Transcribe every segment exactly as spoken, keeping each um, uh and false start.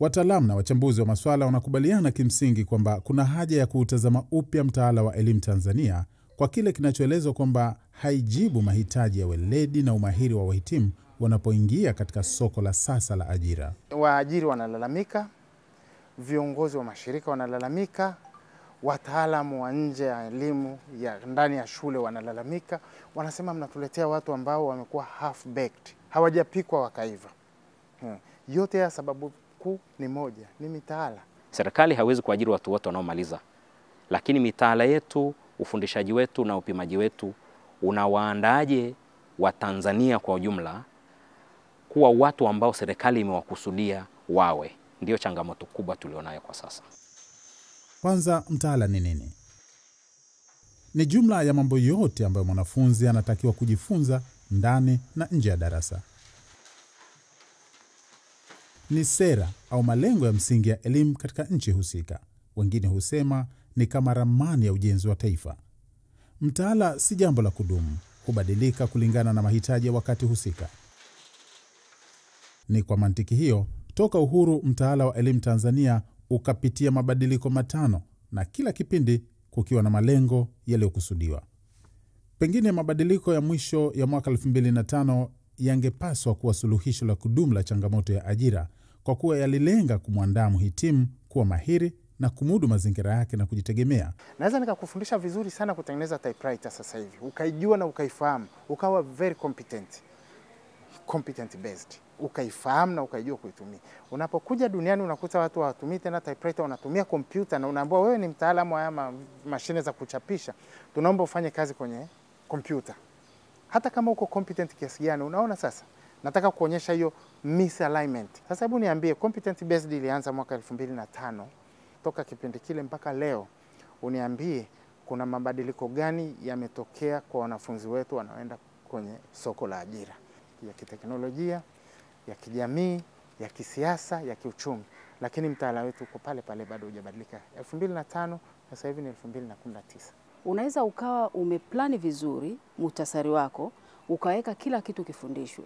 Wataalamu na wachambuzi wa masuala wanakubaliana kimsingi kwamba kuna haja ya kuutazama upya mtaala wa elimu Tanzania kwa kile kinachoelezwa kwamba haijibu mahitaji ya weledi na umahiri wa wahitimu wanapoingia katika soko la sasa la ajira. Waajiri wanalalamika, viongozi wa mashirika wanalalamika, wataalamu wa nje ya elimu ya ndani ya shule wanalalamika, wanasema mnatuletea watu ambao wamekuwa half baked, hawajapikwa wakaiva. Hmm. Yote ya sababu kuu ni moja, ni mitaala. Serikali hawezi kuajiri watu wote wanaomaliza. Lakini mitaala yetu, ufundishaji wetu na upimaji wetu unawaandaaje wa Tanzania kwa ujumla kuwa watu ambao serikali imewakusudia wawe? Ndio changamoto kubwa tulionayo kwa sasa. Kwanza, mtaala ni nini? Ni jumla ya mambo yote ambayo mwanafunzi anatakiwa kujifunza ndani na nje ya darasa. Ni sera au malengo ya msingi ya elimu katika nchi husika. Wengine husema ni kama ramani ya ujenzi wa taifa. Mtaala si jambo la kudumu, hubadilika kulingana na mahitaji ya wakati husika. Ni kwa mantiki hiyo, toka uhuru mtaala wa elimu Tanzania ukapitia mabadiliko matano, na kila kipindi kukiwa na malengo yaliyokusudiwa. Pengine mabadiliko ya mwisho ya mwaka elfu mbili na tano yangepaswa kuwa suluhisho la kudumu la changamoto ya ajira, kwa kuwa yalilenga kumwandaa mhitimu kuwa mahiri na kumudu mazingira yake na kujitegemea. Naweza nikakufundisha vizuri sana kutengeneza typewriter sasa hivi, ukaijua na ukaifahamu, ukawa very competent, competent based, ukaifahamu na ukaijua kuitumia. Unapokuja duniani unakuta watu hawatumii tena typewriter, wanatumia kompyuta, na unaambiwa wewe ni mtaalamu wa mashine za kuchapisha, tunaomba ufanye kazi kwenye kompyuta. Hata kama uko competent kiasi gani, unaona sasa. Nataka kuonyesha hiyo misalignment. Sasa hebu niambie, competent based ilianza mwaka elfu mbili na tano. Toka kipindi kile mpaka leo, uniambie kuna mabadiliko gani yametokea kwa wanafunzi wetu wanaoenda kwenye soko la ajira, ya kiteknolojia, ya kijamii, ya kisiasa, ya kiuchumi. Lakini mtaala wetu uko pale pale, bado hujabadilika. elfu mbili na tano sasa hivi ni elfu mbili na kumi na tisa. Unaweza ukawa umeplani vizuri muhtasari wako, ukaweka kila kitu kifundishwe,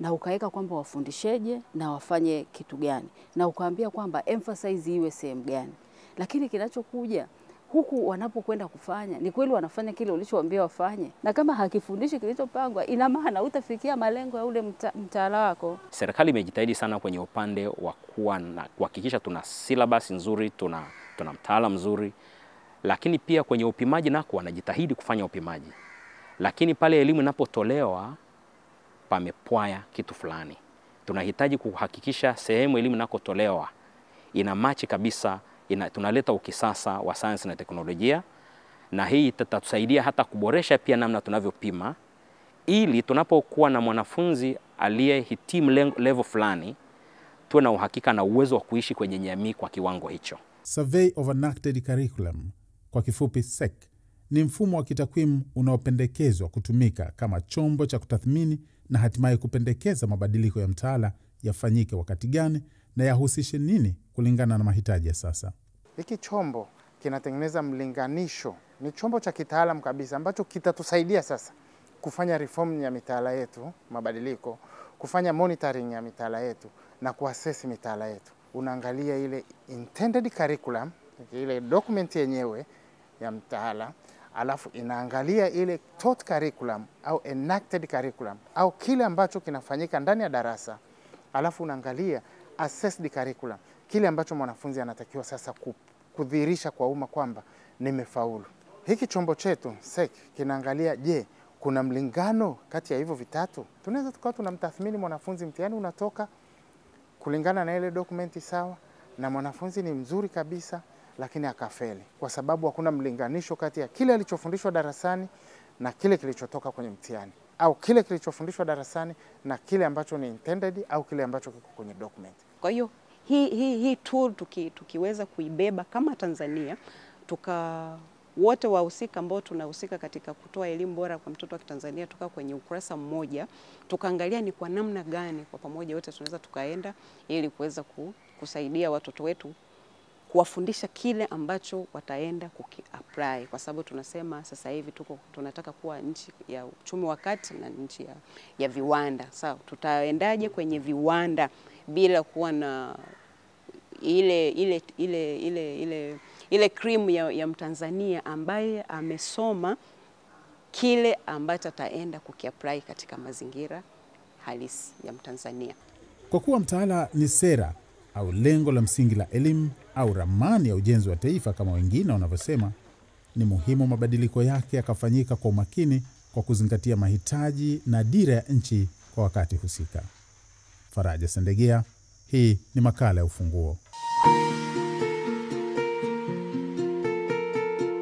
na ukaweka kwamba wafundisheje na wafanye kitu gani, na ukaambia kwamba emphasize iwe sehemu gani. Lakini kinachokuja huku wanapokwenda kufanya, ni kweli wanafanya kile ulichowaambia wafanye? Na kama hakifundishi kilichopangwa, ina maana hutafikia malengo ya ule mta, mtaala wako. Serikali imejitahidi sana kwenye upande wa kuwa na kuhakikisha tuna syllabus nzuri, tuna tuna mtaala mzuri. Lakini pia kwenye upimaji nako wanajitahidi kufanya upimaji. Lakini pale elimu inapotolewa pamepwaya kitu fulani. Tunahitaji kuhakikisha sehemu elimu inakotolewa ina machi kabisa, ina, tunaleta ukisasa wa sayansi na teknolojia, na hii itatusaidia hata kuboresha pia namna tunavyopima, ili tunapokuwa na mwanafunzi aliyehitimu level fulani tuwe na uhakika na uwezo wa kuishi kwenye jamii kwa kiwango hicho. Survey of Enacted Curriculum, kwa kifupi S E C, ni mfumo wa kitakwimu unaopendekezwa kutumika kama chombo cha kutathmini na hatimaye kupendekeza mabadiliko ya mtaala yafanyike wakati gani na yahusishe nini kulingana na mahitaji ya sasa. Hiki chombo kinatengeneza mlinganisho, ni chombo cha kitaalamu kabisa ambacho kitatusaidia sasa kufanya reform ya mitaala yetu, mabadiliko, kufanya monitoring ya mitaala yetu na kuassess mitaala yetu. Unaangalia ile intended curriculum, ile document yenyewe ya mtaala, alafu inaangalia ile taught curriculum au enacted curriculum au kile ambacho kinafanyika ndani ya darasa, alafu unaangalia assessed curriculum, kile ambacho mwanafunzi anatakiwa sasa kudhihirisha kwa umma kwamba nimefaulu. Hiki chombo chetu S E C kinaangalia, je, kuna mlingano kati ya hivyo vitatu? Tunaweza tukawa tunamtathmini mwanafunzi, mtihani unatoka kulingana na ile dokumenti sawa, na mwanafunzi ni mzuri kabisa lakini akafeli kwa sababu hakuna mlinganisho kati ya kile alichofundishwa darasani na kile kilichotoka kwenye mtihani, au kile kilichofundishwa darasani na kile ambacho ni intended au kile ambacho kiko kwenye document. Kwa hiyo hii hii hii tool tuki, tukiweza kuibeba kama Tanzania, tuka wote wahusika ambao tunahusika katika kutoa elimu bora kwa mtoto wa Kitanzania tuka kwenye ukurasa mmoja, tukaangalia ni kwa namna gani kwa pamoja wote tunaweza tukaenda ili kuweza kusaidia watoto wetu, kuwafundisha kile ambacho wataenda kuki-apply. Kwa sababu tunasema sasa hivi tuko tunataka kuwa nchi ya uchumi wa kati na nchi ya, ya viwanda. Sawa, tutaendaje kwenye viwanda bila kuwa na ile ile ile ile ile ile cream ya, ya Mtanzania ambaye amesoma kile ambacho ataenda kukiapply katika mazingira halisi ya Mtanzania. Kwa kuwa mtaala ni sera au lengo la msingi la elimu au ramani ya ujenzi wa taifa kama wengine wanavyosema, ni muhimu mabadiliko yake yakafanyika kwa umakini kwa kuzingatia mahitaji na dira ya nchi kwa wakati husika. Faraja Sendegeya, hii ni makala ya Ufunguo.